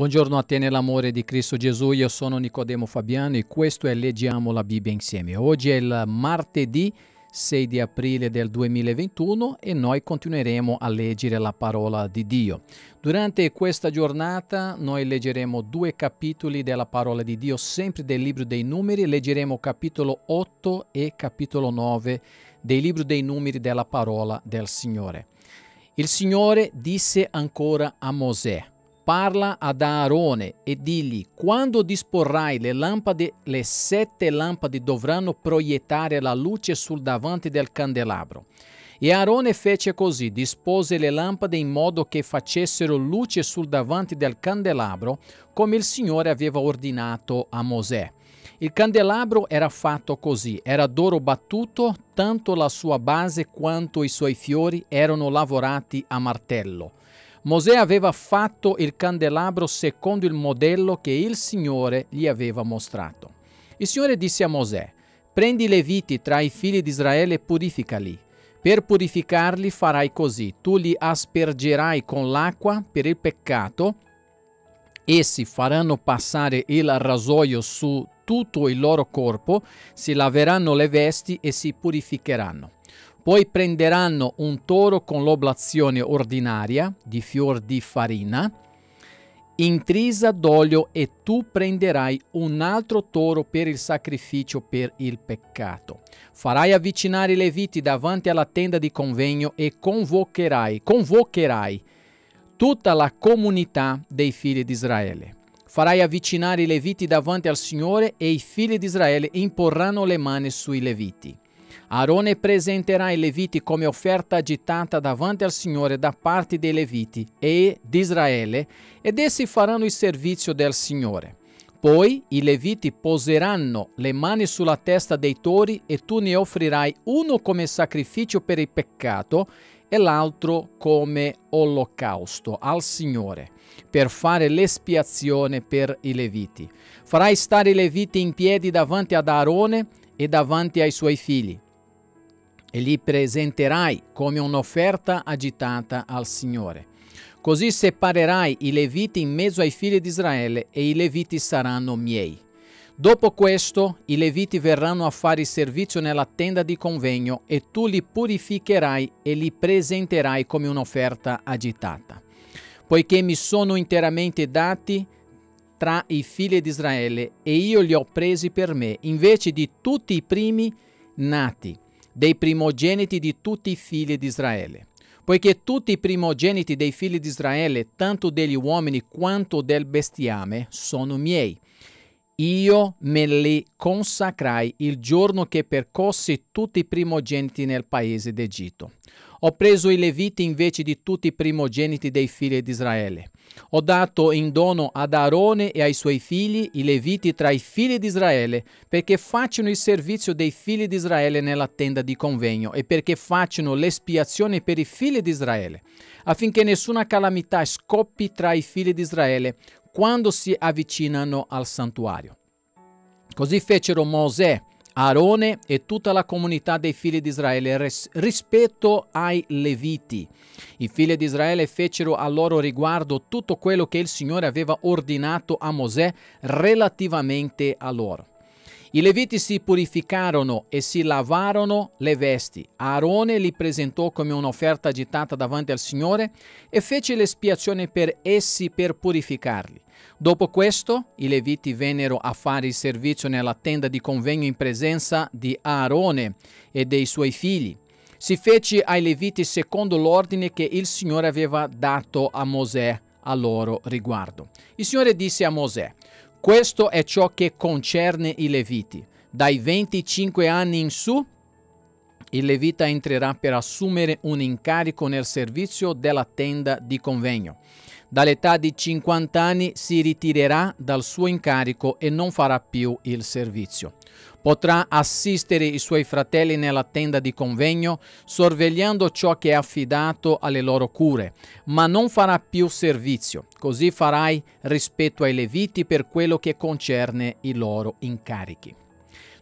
Buongiorno a te nell'amore di Cristo Gesù, io sono Nicodemo Fabiano e questo è Leggiamo la Bibbia insieme. Oggi è il martedì 6 di aprile del 2021 e noi continueremo a leggere la parola di Dio. Durante questa giornata noi leggeremo due capitoli della parola di Dio, sempre del Libro dei Numeri, leggeremo capitolo 8 e capitolo 9 del Libro dei Numeri della parola del Signore. Il Signore disse ancora a Mosè: parla ad Aarone e digli, quando disporrai le lampade, le sette lampade dovranno proiettare la luce sul davanti del candelabro. E Aarone fece così, dispose le lampade in modo che facessero luce sul davanti del candelabro, come il Signore aveva ordinato a Mosè. Il candelabro era fatto così, era d'oro battuto, tanto la sua base quanto i suoi fiori erano lavorati a martello. Mosè aveva fatto il candelabro secondo il modello che il Signore gli aveva mostrato. Il Signore disse a Mosè: prendi i Leviti tra i figli di Israele e purificali. Per purificarli farai così, tu li aspergerai con l'acqua per il peccato, essi faranno passare il rasoio su tutto il loro corpo, si laveranno le vesti e si purificheranno. Poi prenderanno un toro con l'oblazione ordinaria di fior di farina intrisa d'olio e tu prenderai un altro toro per il sacrificio per il peccato. Farai avvicinare i Leviti davanti alla tenda di convegno e convocherai tutta la comunità dei figli di Israele. Farai avvicinare i Leviti davanti al Signore e i figli di Israele imporranno le mani sui Leviti. Aarone presenterà i Leviti come offerta agitata davanti al Signore da parte dei Leviti e di Israele, ed essi faranno il servizio del Signore. Poi i Leviti poseranno le mani sulla testa dei tori e tu ne offrirai uno come sacrificio per il peccato e l'altro come olocausto al Signore, per fare l'espiazione per i Leviti. Farai stare i Leviti in piedi davanti ad Aarone e davanti ai suoi figli, e li presenterai come un'offerta agitata al Signore. Così separerai i Leviti in mezzo ai figli di Israele, e i Leviti saranno miei. Dopo questo, i Leviti verranno a fare servizio nella tenda di convegno, e tu li purificherai e li presenterai come un'offerta agitata. Poiché mi sono interamente dati tra i figli di Israele, e io li ho presi per me, invece di tutti i primi nati, dei primogeniti di tutti i figli di Israele. Poiché tutti i primogeniti dei figli di Israele, tanto degli uomini quanto del bestiame, sono miei. Io me li consacrai il giorno che percossi tutti i primogeniti nel paese d'Egitto. Ho preso i Leviti invece di tutti i primogeniti dei figli di Israele. Ho dato in dono ad Aarone e ai suoi figli i Leviti tra i figli di Israele, perché facciano il servizio dei figli di Israele nella tenda di convegno e perché facciano l'espiazione per i figli di Israele, affinché nessuna calamità scoppi tra i figli di Israele quando si avvicinano al santuario. Così fecero Mosè, Aarone e tutta la comunità dei figli di Israele rispetto ai Leviti. I figli di Israele fecero a loro riguardo tutto quello che il Signore aveva ordinato a Mosè relativamente a loro. I Leviti si purificarono e si lavarono le vesti. Aarone li presentò come un'offerta agitata davanti al Signore e fece l'espiazione per essi per purificarli. Dopo questo, i Leviti vennero a fare il servizio nella tenda di convegno in presenza di Aarone e dei suoi figli. Si fece ai Leviti secondo l'ordine che il Signore aveva dato a Mosè a loro riguardo. Il Signore disse a Mosè: questo è ciò che concerne i Leviti. Dai 25 anni in su, il Levita entrerà per assumere un incarico nel servizio della tenda di convegno. Dall'età di 50 anni si ritirerà dal suo incarico e non farà più il servizio. Potrà assistere i suoi fratelli nella tenda di convegno, sorvegliando ciò che è affidato alle loro cure, ma non farà più servizio. Così farai rispetto ai Leviti per quello che concerne i loro incarichi.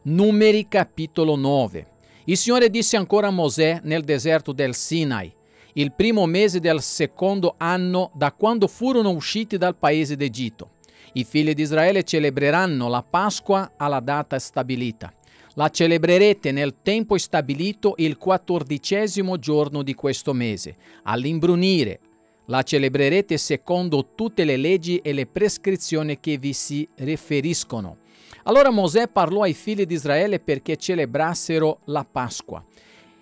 Numeri capitolo 9. Il Signore disse ancora a Mosè nel deserto del Sinai: il primo mese del secondo anno da quando furono usciti dal paese d'Egitto. I figli di Israele celebreranno la Pasqua alla data stabilita. La celebrerete nel tempo stabilito il 14° giorno di questo mese, all'imbrunire. La celebrerete secondo tutte le leggi e le prescrizioni che vi si riferiscono. Allora Mosè parlò ai figli di Israele perché celebrassero la Pasqua.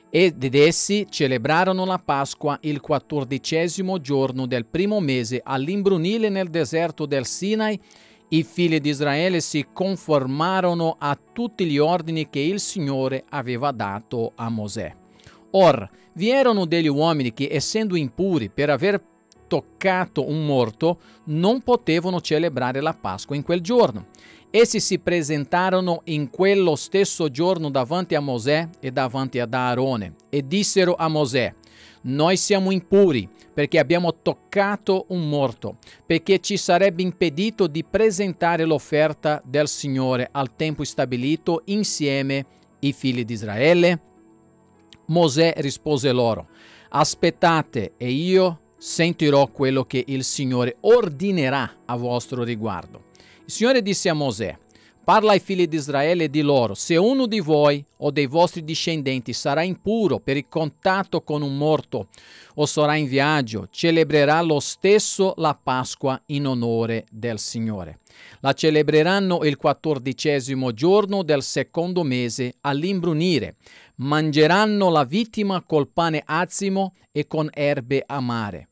Ed essi celebrarono la Pasqua il 14° giorno del primo mese all'imbrunire nel deserto del Sinai. I figli di Israele si conformarono a tutti gli ordini che il Signore aveva dato a Mosè. Or, vi erano degli uomini che, essendo impuri per aver toccato un morto, non potevano celebrare la Pasqua in quel giorno. Essi si presentarono in quello stesso giorno davanti a Mosè e davanti ad Aarone e dissero a Mosè: «Noi siamo impuri perché abbiamo toccato un morto, perché ci sarebbe impedito di presentare l'offerta del Signore al tempo stabilito insieme ai figli di Israele». Mosè rispose loro: «Aspettate e io sentirò quello che il Signore ordinerà a vostro riguardo». Il Signore disse a Mosè: «Parla ai figli di Israele e di loro: se uno di voi o dei vostri discendenti sarà impuro per il contatto con un morto o sarà in viaggio, celebrerà lo stesso la Pasqua in onore del Signore. La celebreranno il 14° giorno del secondo mese all'imbrunire. Mangeranno la vittima col pane azimo e con erbe amare.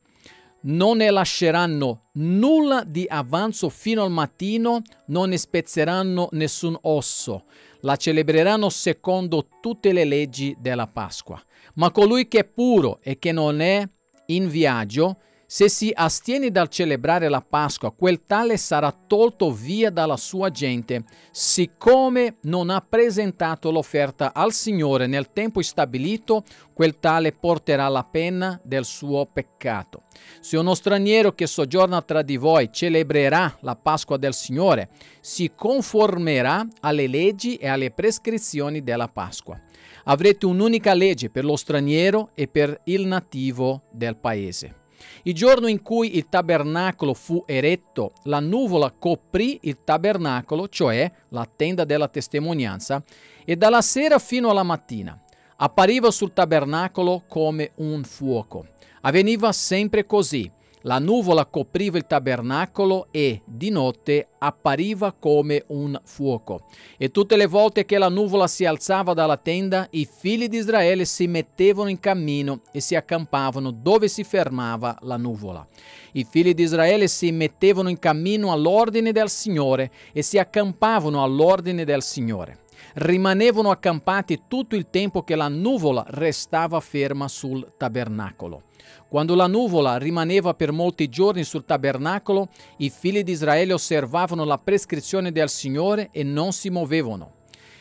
Non ne lasceranno nulla di avanzo fino al mattino, non ne spezzeranno nessun osso. La celebreranno secondo tutte le leggi della Pasqua. Ma colui che è puro e che non è in viaggio, se si astiene dal celebrare la Pasqua, quel tale sarà tolto via dalla sua gente, siccome non ha presentato l'offerta al Signore nel tempo stabilito, quel tale porterà la pena del suo peccato. Se uno straniero che soggiorna tra di voi celebrerà la Pasqua del Signore, si conformerà alle leggi e alle prescrizioni della Pasqua. Avrete un'unica legge per lo straniero e per il nativo del paese». Il giorno in cui il tabernacolo fu eretto, la nuvola coprì il tabernacolo, cioè la tenda della testimonianza, e dalla sera fino alla mattina appariva sul tabernacolo come un fuoco. Avveniva sempre così: la nuvola copriva il tabernacolo e di notte appariva come un fuoco. E tutte le volte che la nuvola si alzava dalla tenda, i figli di Israele si mettevano in cammino e si accampavano dove si fermava la nuvola. I figli di Israele si mettevano in cammino all'ordine del Signore e si accampavano all'ordine del Signore. Rimanevano accampati tutto il tempo che la nuvola restava ferma sul tabernacolo. Quando la nuvola rimaneva per molti giorni sul tabernacolo, i figli di Israele osservavano la prescrizione del Signore e non si muovevano.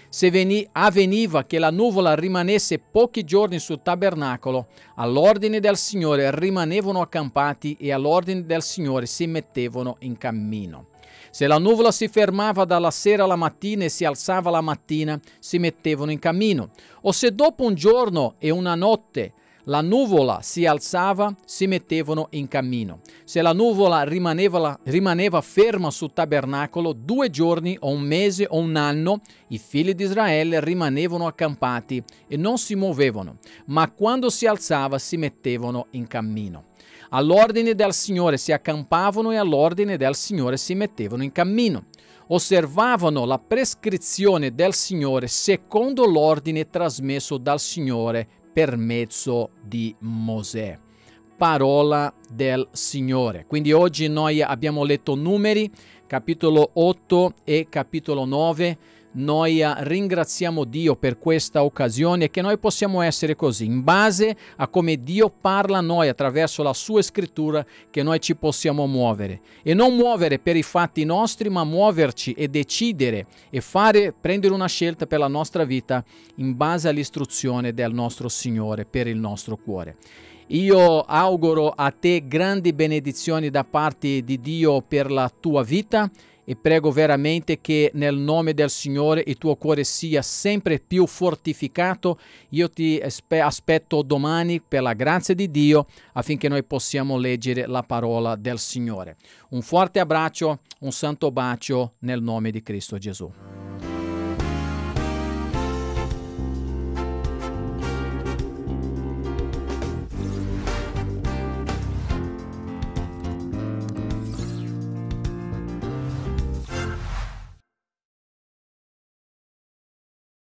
Se avveniva che la nuvola rimanesse pochi giorni sul tabernacolo, all'ordine del Signore rimanevano accampati e all'ordine del Signore si mettevano in cammino. Se la nuvola si fermava dalla sera alla mattina e si alzava la mattina, si mettevano in cammino. O se dopo un giorno e una notte la nuvola si alzava, si mettevano in cammino. Se la nuvola rimaneva ferma sul tabernacolo 2 giorni o un mese o un anno, i figli di Israele rimanevano accampati e non si muovevano, ma quando si alzava si mettevano in cammino. All'ordine del Signore si accampavano e all'ordine del Signore si mettevano in cammino. Osservavano la prescrizione del Signore secondo l'ordine trasmesso dal Signore per mezzo di Mosè. Parola del Signore. Quindi oggi noi abbiamo letto Numeri, capitolo 8 e capitolo 9. Noi ringraziamo Dio per questa occasione, che noi possiamo essere così, in base a come Dio parla a noi attraverso la sua scrittura, che noi ci possiamo muovere e non muovere per i fatti nostri, ma muoverci e decidere e prendere una scelta per la nostra vita in base all'istruzione del nostro Signore per il nostro cuore. Io auguro a te grandi benedizioni da parte di Dio per la tua vita e prego veramente che nel nome del Signore il tuo cuore sia sempre più fortificato. Io ti aspetto domani per la grazia di Dio affinché noi possiamo leggere la parola del Signore. Un forte abbraccio, un santo bacio nel nome di Cristo Gesù.